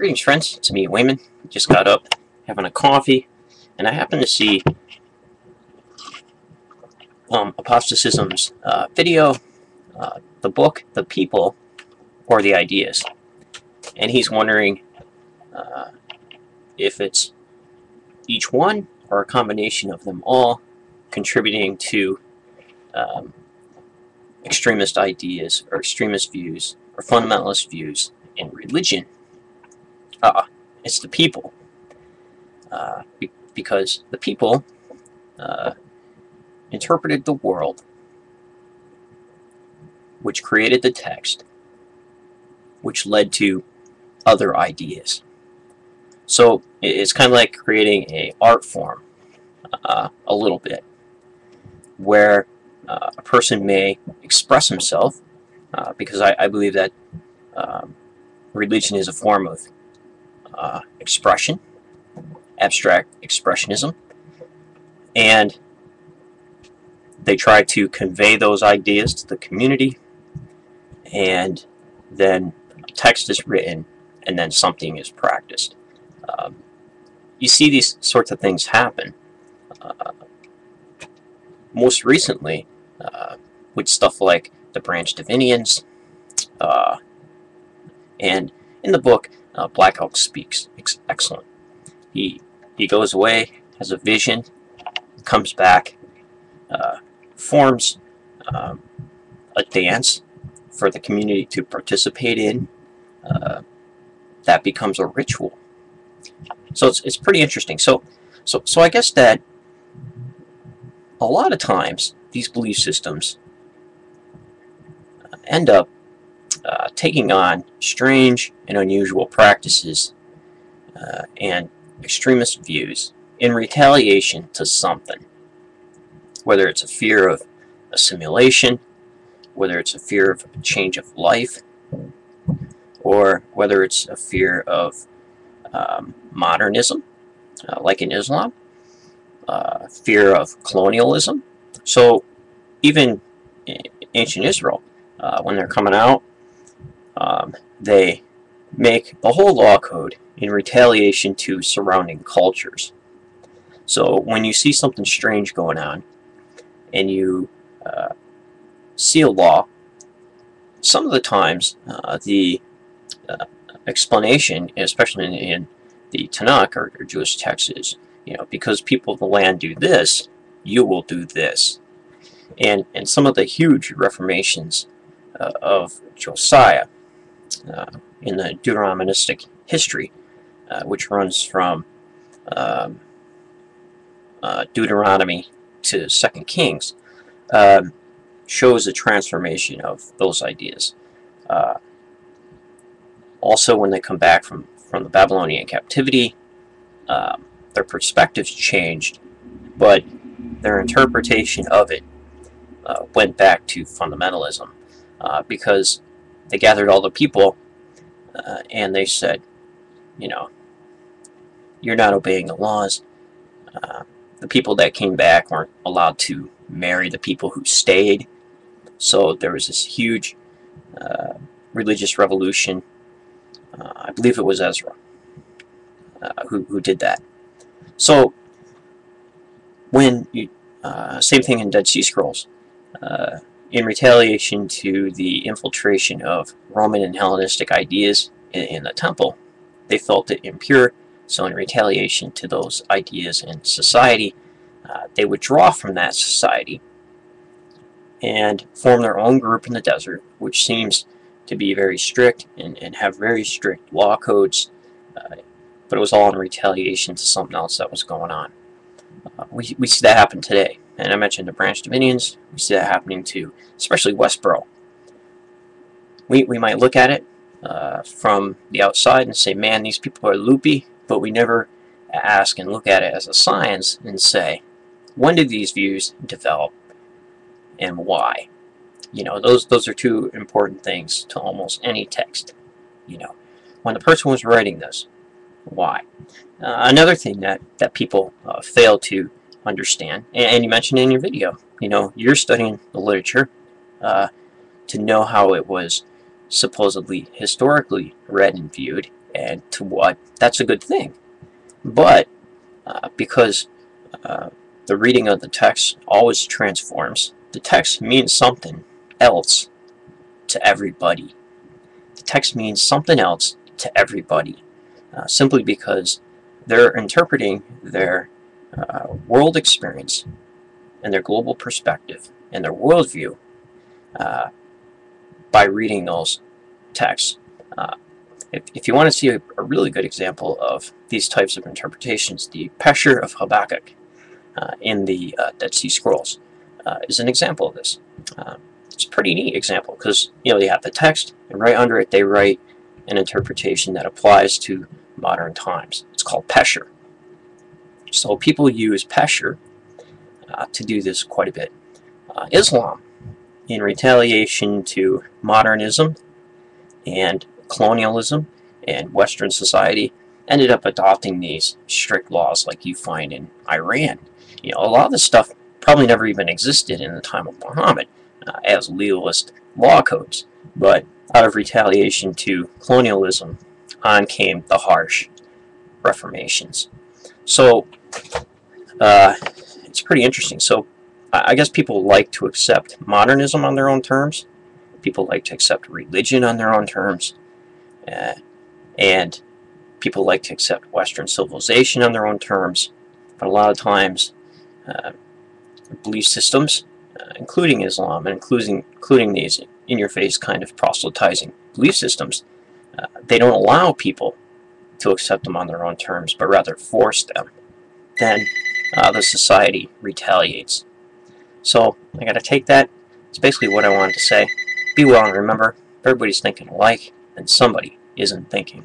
Greetings, friends. It's me, Wayman. Just got up, having a coffee, and I happened to see Aposticism's video, the book, the people, or the ideas. And he's wondering if it's each one or a combination of them all contributing to extremist ideas or extremist views or fundamentalist views in religion. It's the people, because the people interpreted the world, which created the text, which led to other ideas. So it's kind of like creating an art form, a little bit, where a person may express himself, because I believe that religion is a form of expression, abstract expressionism, and they try to convey those ideas to the community, and then text is written, and then something is practiced. You see these sorts of things happen. Most recently, with stuff like the Branch Davidians, and in the book, Black Elk speaks. Excellent. He goes away, has a vision, comes back, forms a dance for the community to participate in. That becomes a ritual. So it's pretty interesting. So I guess that a lot of times these belief systems end up taking on strange and unusual practices and extremist views in retaliation to something, whether it's a fear of assimilation, whether it's a fear of a change of life, or whether it's a fear of modernism, like in Islam, fear of colonialism. So even in ancient Israel, when they're coming out, they make the whole law code in retaliation to surrounding cultures. So when you see something strange going on and you see a law, some of the times the explanation, especially in the Tanakh or Jewish texts, is, you know, because people of the land do this, you will do this. And some of the huge reformations of Josiah, in the Deuteronomistic history, which runs from Deuteronomy to Second Kings, shows the transformation of those ideas. Also, when they come back from the Babylonian captivity, their perspectives changed, but their interpretation of it went back to fundamentalism, because they gathered all the people, and they said, you know, you're not obeying the laws. The people that came back weren't allowed to marry the people who stayed. So there was this huge religious revolution. I believe it was Ezra who did that. So when you, same thing in Dead Sea Scrolls, in retaliation to the infiltration of Roman and Hellenistic ideas in the temple, they felt it impure, so in retaliation to those ideas in society, they withdraw from that society and form their own group in the desert, which seems to be very strict and have very strict law codes, but it was all in retaliation to something else that was going on. We see that happen today. And I mentioned the Branch Davidians. We see that happening too, especially Westboro. We might look at it from the outside and say, man, these people are loopy, but we never ask and look at it as a science and say, when did these views develop and why? You know, those are two important things to almost any text. You know, when the person was writing this, why? Another thing that people fail to understand, and you mentioned in your video, you know, you're studying the literature to know how it was supposedly historically read and viewed, and to what, that's a good thing. But because the reading of the text always transforms, the text means something else to everybody. The text means something else to everybody, simply because they're interpreting their world experience and their global perspective and their worldview by reading those texts. If you want to see a really good example of these types of interpretations, the Pesher of Habakkuk in the Dead Sea Scrolls is an example of this. It's a pretty neat example because, you know, they have the text, and right under it they write an interpretation that applies to modern times. It's called Pesher. So people use Pesher to do this quite a bit. Islam, in retaliation to modernism and colonialism and Western society, ended up adopting these strict laws like you find in Iran. You know, a lot of this stuff probably never even existed in the time of Muhammad as legalistic law codes, but out of retaliation to colonialism, on came the harsh reformations. So it's pretty interesting. So I guess people like to accept modernism on their own terms. People like to accept religion on their own terms. And people like to accept Western civilization on their own terms. But a lot of times, belief systems, including Islam and including these in-your-face kind of proselytizing belief systems, they don't allow people to accept them on their own terms, but rather force them. Then the society retaliates. So I gotta take that. It's basically what I wanted to say. Be well and remember, everybody's thinking alike, and somebody isn't thinking.